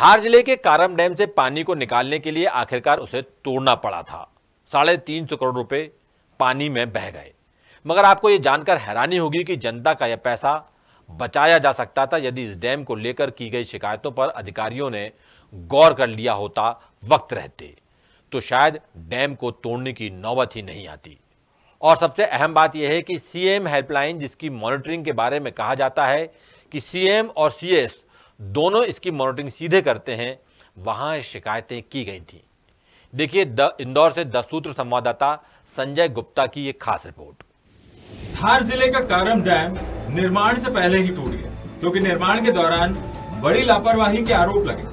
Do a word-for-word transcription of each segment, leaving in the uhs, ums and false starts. धार जिले के कारम डैम से पानी को निकालने के लिए आखिरकार उसे तोड़ना पड़ा था। साढ़े तीन सौ करोड़ रुपए पानी में बह गए। मगर आपको ये जानकर हैरानी होगी कि जनता का यह पैसा बचाया जा सकता था यदि इस डैम को लेकर की गई शिकायतों पर अधिकारियों ने गौर कर लिया होता वक्त रहते, तो शायद डैम को तोड़ने की नौबत ही नहीं आती। और सबसे अहम बात यह है कि सीएम हेल्पलाइन, जिसकी मॉनिटरिंग के बारे में कहा जाता है कि सीएम और सीएस दोनों इसकी मॉनिटरिंग सीधे करते हैं, वहां शिकायतें की गई थी। देखिए इंदौर से दसूत्र संवाददाता संजय गुप्ता की ये खास रिपोर्ट। धार जिले का कारम डैम निर्माण से पहले ही टूट गया क्योंकि निर्माण के दौरान बड़ी लापरवाही के आरोप लगे।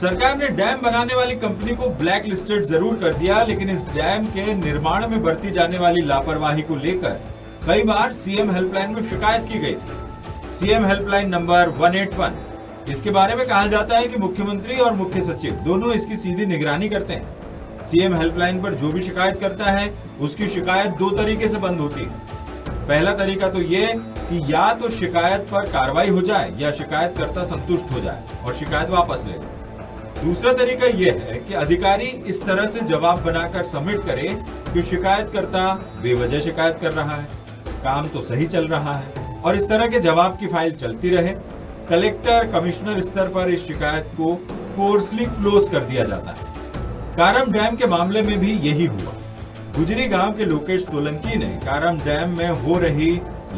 सरकार ने डैम बनाने वाली कंपनी को ब्लैक लिस्टेड जरूर कर दिया, लेकिन इस डैम के निर्माण में बरती जाने वाली लापरवाही को लेकर कई बार सीएम हेल्पलाइन में शिकायत की गई थी। सीएम हेल्पलाइन नंबर एक आठ एक, इसके बारे में कहा जाता है कि मुख्यमंत्री और मुख्य सचिव दोनों इसकी सीधी निगरानी करते हैं। सीएम हेल्पलाइन पर जो भी शिकायत करता है उसकी शिकायत दो तरीके से बंद होती है। पहला तरीका तो ये कि या तो शिकायत पर कार्रवाई हो जाए या शिकायतकर्ता संतुष्ट हो जाए और शिकायत वापस ले ले। दूसरा तरीका यह है कि अधिकारी इस तरह से जवाब बनाकर सबमिट करे कि शिकायतकर्ता बेवजह शिकायत कर रहा है, काम तो सही चल रहा है, और इस तरह के जवाब की फाइल चलती रहे। कलेक्टर कमिश्नर स्तर पर इस शिकायत को फोर्सली क्लोज कर दिया जाता है। कारम डैम के मामले में भी यही हुआ। गुजरी गांव के लोकेश सोलंकी ने कारम डैम में हो रही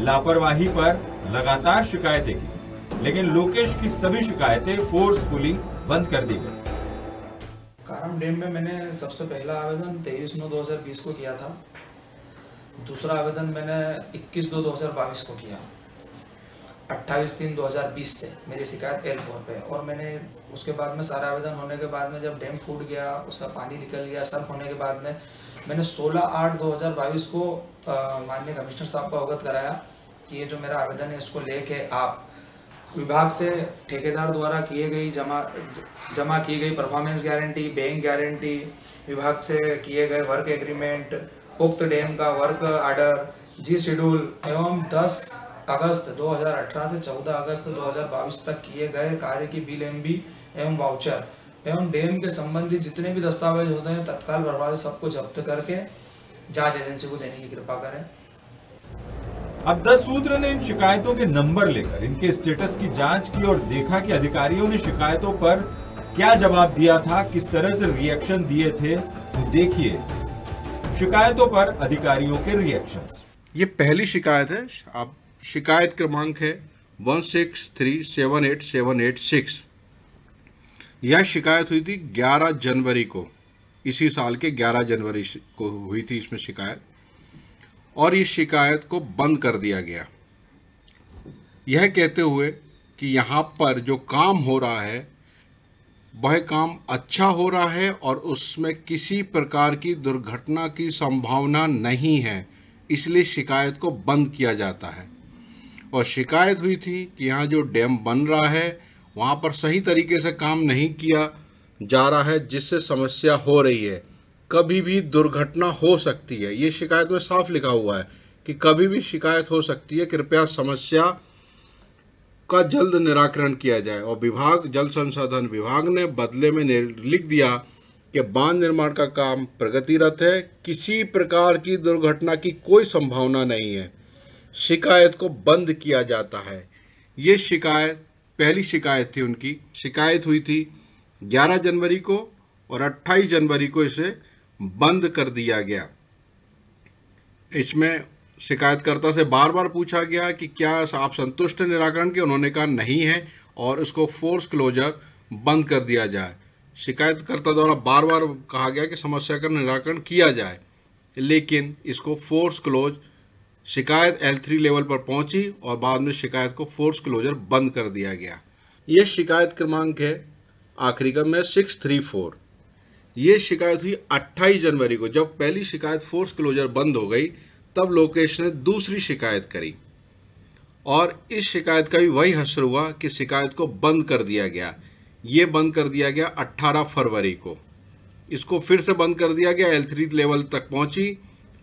लापरवाही पर लगातार शिकायतें की, लेकिन लोकेश की सभी शिकायतें फोर्सफुली बंद कर दी गई। कारम डैम में मैंने सबसे पहला आवेदन तेईस नौ दो हज़ार बीस को किया था। दूसरा आवेदन मैंने इक्कीस दो दो हज़ार बाईस को किया। अट्ठाईस तीन दो हज़ार बीस से मेरी शिकायत एल फोर पे, और मैंने उसके बाद में सारा आवेदन होने के बाद में जब डैम फूट गया, उसका पानी निकल गया, सब होने के बाद में मैंने सोलह आठ दो हज़ार बाईस को माननीय कमिश्नर साहब को अवगत कराया कि ये जो मेरा आवेदन है इसको लेके आप विभाग से ठेकेदार द्वारा किए गई जमा जमा की गई परफॉर्मेंस गारंटी, बैंक गारंटी, विभाग से किए गए वर्क एग्रीमेंट, उक्त डैम का वर्क आर्डर, जी शेड्यूल एवं दस अगस्त दो हज़ार अठारह से चौदह अगस्त दो हज़ार बाईस तक किए गए कार्य की बी एल बी एवं वाउचर एवं डैम के संबंधित जितने भी दस्तावेज होते हैं तत्काल प्रभाव सबको जब्त करके जांच एजेंसी को देने की कृपा करें। अब दस सूत्र ने इन शिकायतों के नंबर लेकर इनके स्टेटस की जांच की और देखा कि अधिकारियों ने शिकायतों पर क्या जवाब दिया था, किस तरह से रिएक्शन दिए थे। तो देखिए शिकायतों पर अधिकारियों के रिएक्शंस। ये पहली शिकायत है। आप शिकायत क्रमांक है one six three seven eight seven eight six. यह शिकायत हुई थी ग्यारह जनवरी को, इसी साल के ग्यारह जनवरी को हुई थी इसमें शिकायत, और इस शिकायत को बंद कर दिया गया, यह कहते हुए कि यहाँ पर जो काम हो रहा है वह काम अच्छा हो रहा है और उसमें किसी प्रकार की दुर्घटना की संभावना नहीं है, इसलिए शिकायत को बंद किया जाता है। और शिकायत हुई थी कि यहाँ जो डैम बन रहा है वहाँ पर सही तरीके से काम नहीं किया जा रहा है, जिससे समस्या हो रही है, कभी भी दुर्घटना हो सकती है। ये शिकायत में साफ लिखा हुआ है कि कभी भी शिकायत हो सकती है, कृपया समस्या का जल्द निराकरण किया जाए। और विभाग, जल संसाधन विभाग ने बदले में लिख दिया कि बांध निर्माण का काम प्रगतिरत है, किसी प्रकार की दुर्घटना की कोई संभावना नहीं है, शिकायत को बंद किया जाता है। ये शिकायत पहली शिकायत थी उनकी। शिकायत हुई थी ग्यारह जनवरी को और अट्ठाईस जनवरी को इसे बंद कर दिया गया। इसमें शिकायतकर्ता से बार बार पूछा गया कि क्या आप संतुष्ट निराकरण के, उन्होंने कहा नहीं है, और इसको फोर्स क्लोजर बंद कर दिया जाए। शिकायतकर्ता द्वारा बार बार कहा गया कि समस्या का निराकरण किया जाए, लेकिन इसको फोर्स क्लोज, शिकायत एल थ्री लेवल पर पहुंची और बाद में शिकायत को फोर्स क्लोजर बंद कर दिया गया। ये शिकायत क्रमांक है आखिरी का मैं सिक्स थ्री फोर। ये शिकायत हुई अट्ठाईस जनवरी को। जब पहली शिकायत फोर्स क्लोजर बंद हो गई तब लोकेश ने दूसरी शिकायत करी और इस शिकायत का भी वही हश्र हुआ कि शिकायत को बंद कर दिया गया। ये बंद कर दिया गया अट्ठारह फरवरी को, इसको फिर से बंद कर दिया गया, एल थ्री लेवल तक पहुंची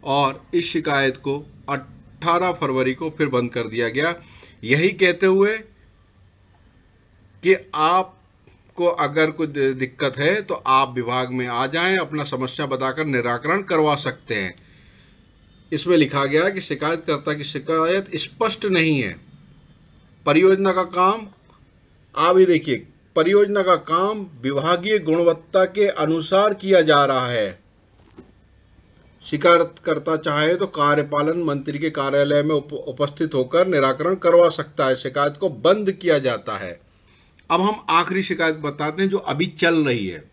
और इस शिकायत को अट्ठारह फरवरी को फिर बंद कर दिया गया, यही कहते हुए कि आप आपको अगर कुछ दिक्कत है तो आप विभाग में आ जाएं, अपना समस्या बताकर निराकरण करवा सकते हैं। इसमें लिखा गया कि शिकायतकर्ता की शिकायत स्पष्ट नहीं है। परियोजना का काम, आप ही देखिए, परियोजना का काम विभागीय गुणवत्ता के अनुसार किया जा रहा है। शिकायतकर्ता चाहे तो कार्यपालन मंत्री के कार्यालय में उप, उपस्थित होकर निराकरण करवा सकता है। शिकायत को बंद किया जाता है। अब हम आखिरी शिकायत बताते हैं जो अभी चल रही है।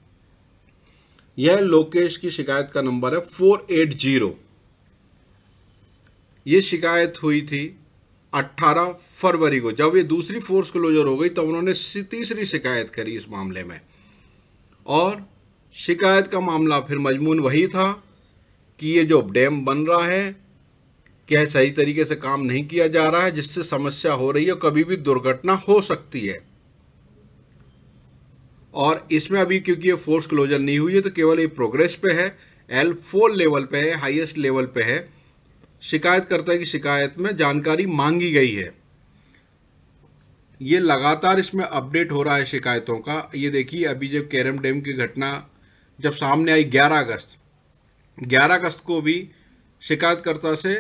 यह लोकेश की शिकायत का नंबर है फोर एट जीरो। ये शिकायत हुई थी अठारह फरवरी को। जब ये दूसरी फोर्स क्लोजर हो गई तब उन्होंने तीसरी शिकायत करी इस मामले में, और शिकायत का मामला फिर मजमून वही था कि ये जो डैम बन रहा है क्या सही तरीके से काम नहीं किया जा रहा है, जिससे समस्या हो रही है, कभी भी दुर्घटना हो सकती है। और इसमें अभी क्योंकि ये फोर्स क्लोजर नहीं हुई है तो केवल ये प्रोग्रेस पे है, एल फोर लेवल पे है, हाईएस्ट लेवल पे है। शिकायतकर्ता की शिकायत में जानकारी मांगी गई है। ये लगातार इसमें अपडेट हो रहा है शिकायतों का। ये देखिए, अभी जब कैरम डैम की घटना जब सामने आई ग्यारह अगस्त, ग्यारह अगस्त को भी शिकायतकर्ता से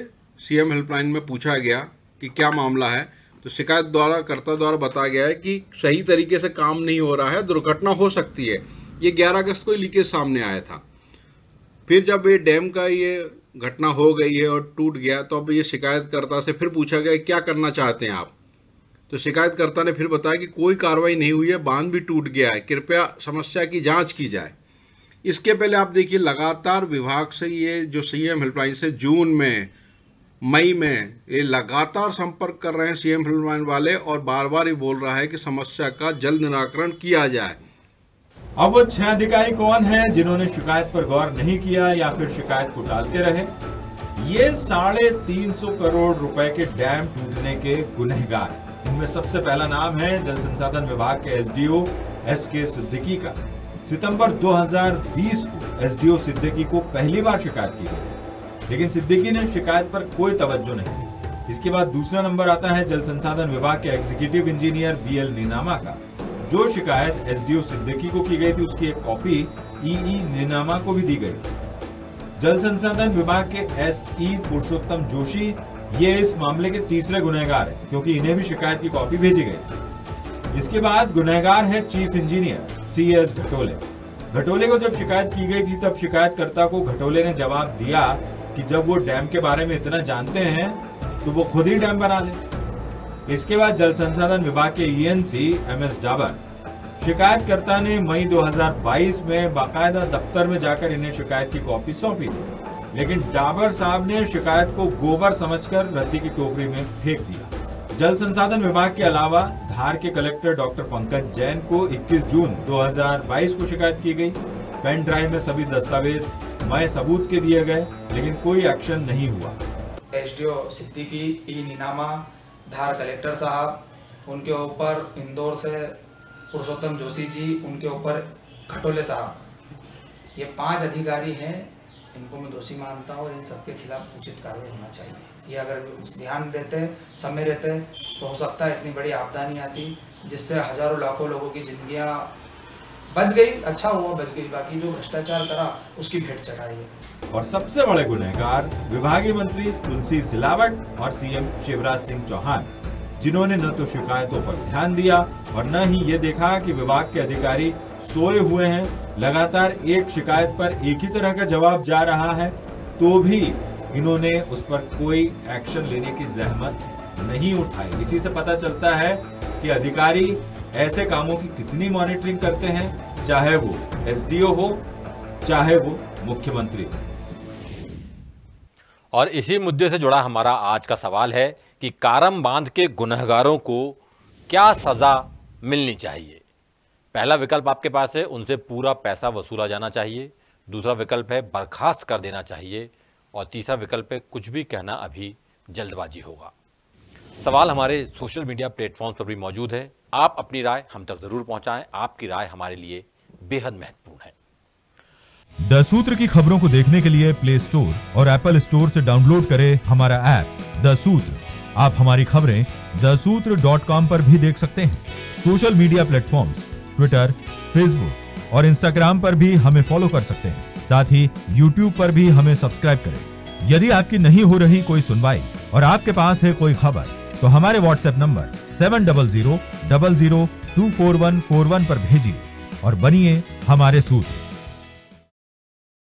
सीएम हेल्पलाइन में पूछा गया कि क्या मामला है, तो शिकायत द्वारा कर्ता द्वारा बताया गया है कि सही तरीके से काम नहीं हो रहा है, दुर्घटना हो सकती है। ये ग्यारह अगस्त को लीकेज सामने आया था। फिर जब ये डैम का ये घटना हो गई है और टूट गया, तो अब ये शिकायतकर्ता से फिर पूछा गया क्या करना चाहते हैं आप, तो शिकायतकर्ता ने फिर बताया कि कोई कार्रवाई नहीं हुई है, बांध भी टूट गया है, कृपया समस्या की जांच की जाए। इसके पहले आप देखिए लगातार विभाग से ये जो सीएम हेल्पलाइन से जून में, मई में ये लगातार संपर्क कर रहे हैं सीएम हेल्पलाइन वाले, और बार बार ये बोल रहा है कि समस्या का जल्द निराकरण किया जाए। अब वो छह अधिकारी कौन हैं जिन्होंने शिकायत पर गौर नहीं किया या फिर शिकायत को टालते रहे? ये साढ़े तीन सौ करोड़ रुपए के डैम टूटने के गुनहगार। इनमें सबसे पहला नाम है जल संसाधन विभाग के एसडीओ एस के सिद्दीकी का। सितंबर दो हजार बीस को एसडीओ सिद्दीकी को पहली बार शिकायत की गई, लेकिन सिद्दीकी ने शिकायत पर कोई तवज्जो नहीं दी। इसके बाद दूसरा नंबर आता है जल संसाधन विभाग के executive engineer B L B का। जो शिकायत एसडीओ सिद्दीकी को की गई थी उसकी एक कॉपी ईई निनामा को भी दी गई थी। जल संसाधन विभाग के एसई पुरुषोत्तम जोशी ये इस मामले के तीसरे गुनहगार हैं, क्योंकि इन्हें भी शिकायत की कॉपी भेजी गई थी। इसके बाद गुनहगार है chief engineer C S Ghatole. Ghatole को जब शिकायत की गई थी तब शिकायतकर्ता को घटोले ने जवाब दिया कि जब वो डैम के बारे में इतना जानते हैं तो वो खुद ही डैम बना ले। इसके बाद जल संसाधन विभाग के ईएनसी एमएस डाबर। शिकायतकर्ता ने मई दो हजार बाईस में बाकायदा दफ्तर में जाकर इन्हें शिकायत की कॉपी सौंपी थी, लेकिन डाबर साहब ने शिकायत को गोबर समझकर रद्दी की टोकरी में फेंक दिया। जल संसाधन विभाग के अलावा धार के कलेक्टर डॉक्टर पंकज जैन को इक्कीस जून दो हजार बाईस को शिकायत की गई। पेन ड्राइव में सभी दस्तावेज मय सबूत के दिए गए, लेकिन कोई एक्शन नहीं हुआ। SDO Siddiqui, E Ninama, Dhar collector साहब, उनके ऊपर इंदौर से पुरुषोत्तम जोशी जी, उनके ऊपर घटोले साहब, ये पांच अधिकारी हैं, इनको मैं दोषी मानता हूँ और इन सबके खिलाफ उचित कार्रवाई होना चाहिए। ये अगर ध्यान देते, समय रहते, तो हो सकता है इतनी बड़ी आपदा नहीं आती, जिससे हजारों लाखों लोगों की जिंदगियाँ बच गई। अच्छा हुआ बच गई, बाकी जो भ्रष्टाचार करा उसकी भेंट चढ़ाई है। और सबसे बड़े गुनहगार विभागीय मंत्री तुलसी सिलावट और सीएम शिवराज सिंह चौहान, जिन्होंने न तो शिकायतों पर ध्यान दिया और न ही ये देखा कि विभाग के अधिकारी सोए हुए हैं। लगातार एक शिकायत पर एक ही तरह का जवाब जा रहा है तो भी इन्होंने उस पर कोई एक्शन लेने की जहमत नहीं उठाई। इसी से पता चलता है कि अधिकारी ऐसे कामों की कितनी मॉनिटरिंग करते हैं, चाहे वो एसडीओ हो चाहे वो मुख्यमंत्री हो। और इसी मुद्दे से जुड़ा हमारा आज का सवाल है कि कारम बांध के गुनहगारों को क्या सजा मिलनी चाहिए। पहला विकल्प आपके पास है, उनसे पूरा पैसा वसूला जाना चाहिए। दूसरा विकल्प है, बर्खास्त कर देना चाहिए। और तीसरा विकल्प है, कुछ भी कहना अभी जल्दबाजी होगा। सवाल हमारे सोशल मीडिया प्लेटफॉर्म्स पर भी मौजूद है, आप अपनी राय हम तक जरूर पहुंचाएं। आपकी राय हमारे लिए बेहद महत्वपूर्ण है। दसूत्र की खबरों को देखने के लिए प्ले स्टोर और एप्पल स्टोर से डाउनलोड करें हमारा ऐप दसूत्र। आप हमारी खबरें दसूत्र डॉट कॉम पर भी देख सकते हैं। Social media platforms Twitter, Facebook और इंस्टाग्राम पर भी हमें फॉलो कर सकते हैं। साथ ही यूट्यूब पर भी हमें सब्सक्राइब करें। यदि आपकी नहीं हो रही कोई सुनवाई और आपके पास है कोई खबर, तो हमारे WhatsApp number seven double zero double zero two four one four one पर भेजिए और बनिए हमारे सूत्र।